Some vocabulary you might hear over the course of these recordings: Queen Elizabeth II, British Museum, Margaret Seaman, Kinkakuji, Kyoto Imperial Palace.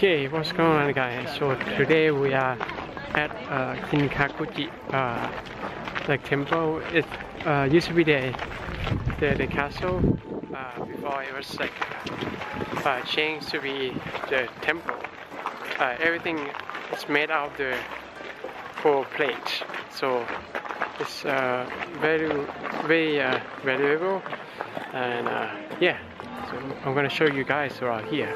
Okay, what's going on, guys? So today we are at Kinkakuji, the temple. It used to be the castle before it was like changed to be the temple. Everything is made out of the coal plate, so it's very, very valuable. And yeah, so I'm gonna show you guys around here.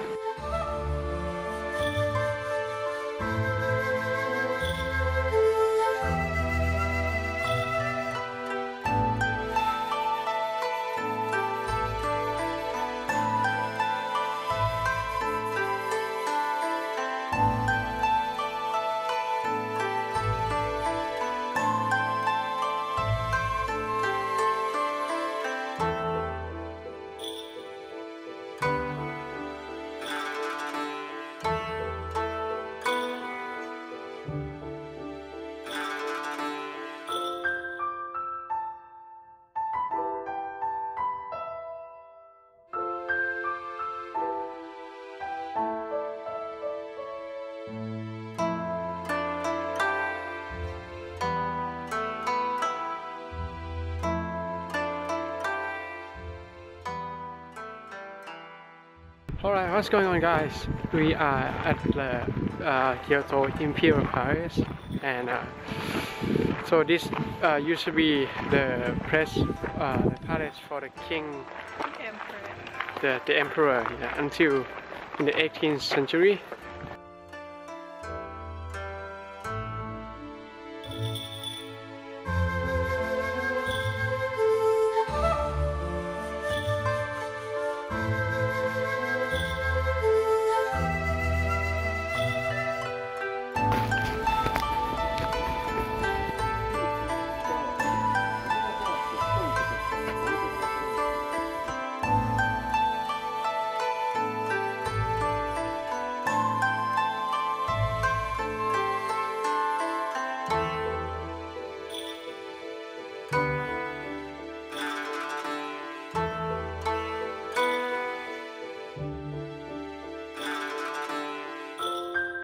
Alright, what's going on, guys? We are at the Kyoto Imperial Palace, and so this used to be the palace for the king, the emperor, yeah, until in the 18th century.